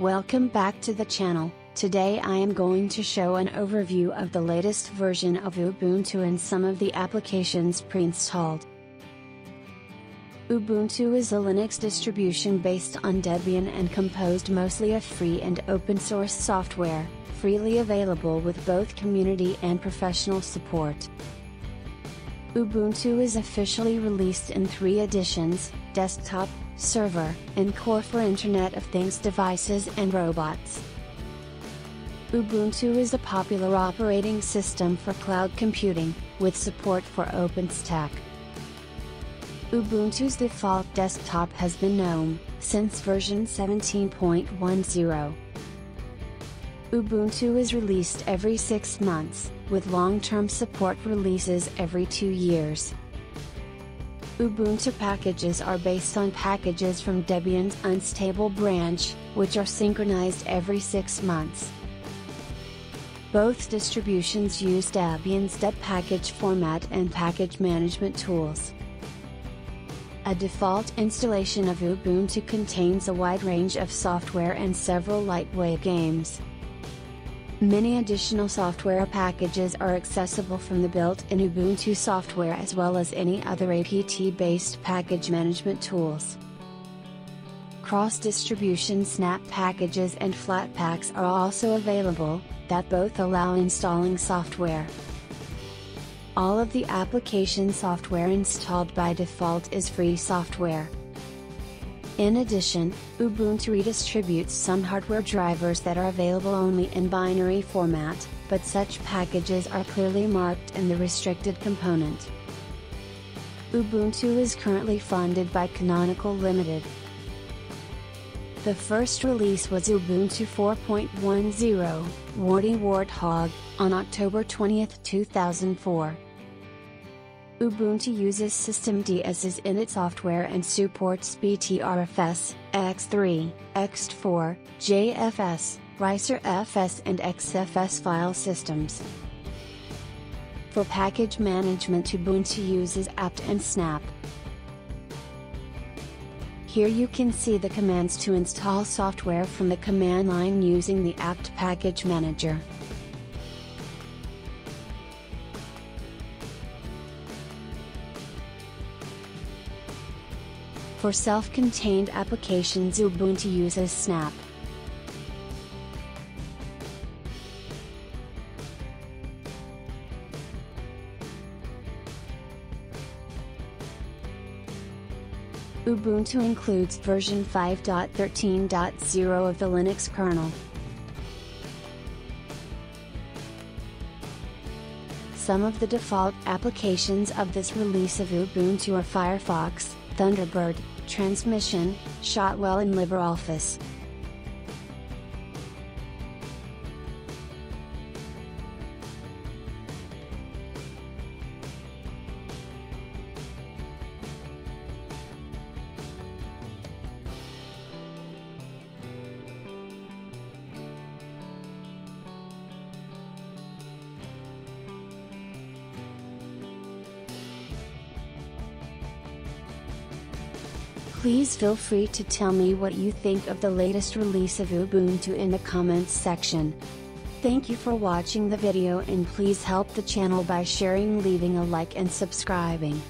Welcome back to the channel. Today I am going to show an overview of the latest version of Ubuntu and some of the applications pre-installed. Ubuntu is a Linux distribution based on Debian and composed mostly of free and open source software, freely available with both community and professional support. Ubuntu is officially released in three editions: Desktop, Server, and Core for Internet of Things devices and robots. Ubuntu is a popular operating system for cloud computing, with support for OpenStack. Ubuntu's default desktop has been GNOME, since version 17.10. Ubuntu is released every 6 months, with long-term support releases every 2 years. Ubuntu packages are based on packages from Debian's unstable branch, which are synchronized every 6 months. Both distributions use Debian's Deb package format and package management tools. A default installation of Ubuntu contains a wide range of software and several lightweight games. Many additional software packages are accessible from the built-in Ubuntu software as well as any other APT-based package management tools. Cross-distribution Snap packages and Flatpaks are also available, that both allow installing software. All of the application software installed by default is free software. In addition, Ubuntu redistributes some hardware drivers that are available only in binary format, but such packages are clearly marked in the restricted component. Ubuntu is currently funded by Canonical Limited. The first release was Ubuntu 4.10, Warty Warthog, on October 20, 2004. Ubuntu uses SystemD as is init software and supports Btrfs, ext3, ext4, JFS, ReiserFS and XFS file systems. For package management, Ubuntu uses apt and snap. Here you can see the commands to install software from the command line using the apt package manager. For self-contained applications, Ubuntu uses Snap. Ubuntu includes version 5.13.0 of the Linux kernel. Some of the default applications of this release of Ubuntu are Firefox, Thunderbird, Transmission, Shotwell and LibreOffice. Please feel free to tell me what you think of the latest release of Ubuntu in the comments section. Thank you for watching the video, and please help the channel by sharing, leaving a like and subscribing.